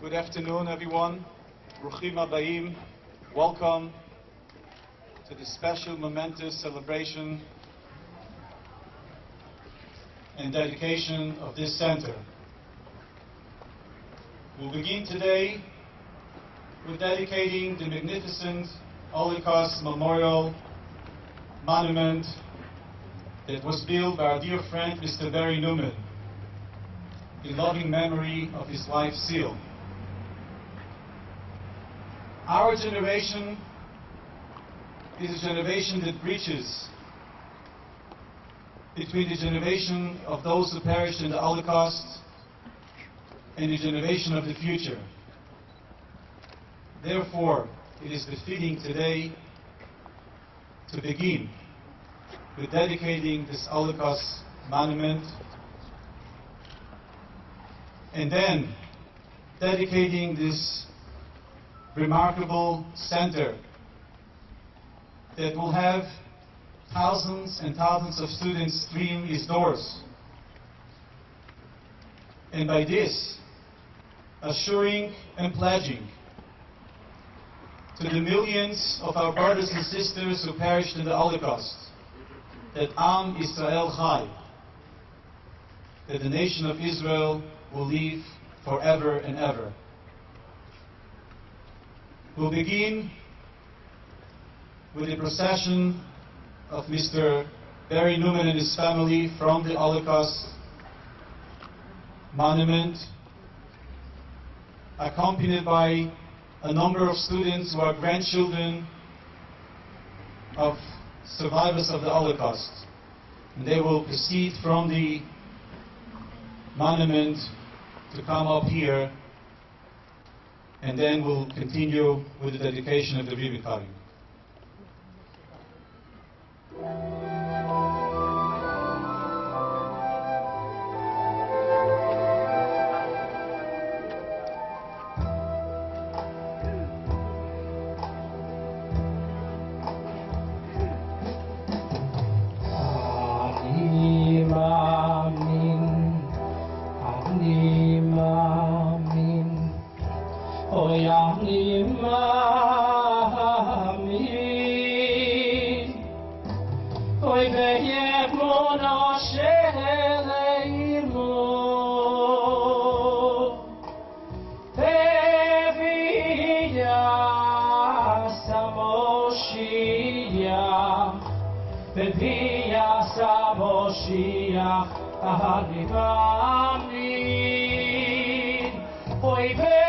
Good afternoon, everyone. Ruchim Abayim, welcome to this special, momentous celebration and dedication of this center. We'll begin today with dedicating the magnificent Holocaust Memorial Monument that was built by our dear friend, Mr. Barry Newman, in loving memory of his life seal. Our generation is a generation that breaches between the generation of those who perished in the Holocaust and the generation of the future. Therefore, it is befitting today to begin with dedicating this Holocaust monument and then dedicating this remarkable center that will have thousands and thousands of students stream its doors. And by this, assuring and pledging to the millions of our brothers and sisters who perished in the Holocaust that Am Yisrael Chai, that the nation of Israel will live forever and ever. We'll begin with a procession of Mr. Barry Newman and his family from the Holocaust Monument, accompanied by a number of students who are grandchildren of survivors of the Holocaust. And they will proceed from the monument to come up here, and then we'll continue with the dedication of the ribbon cutting. Moshiach, I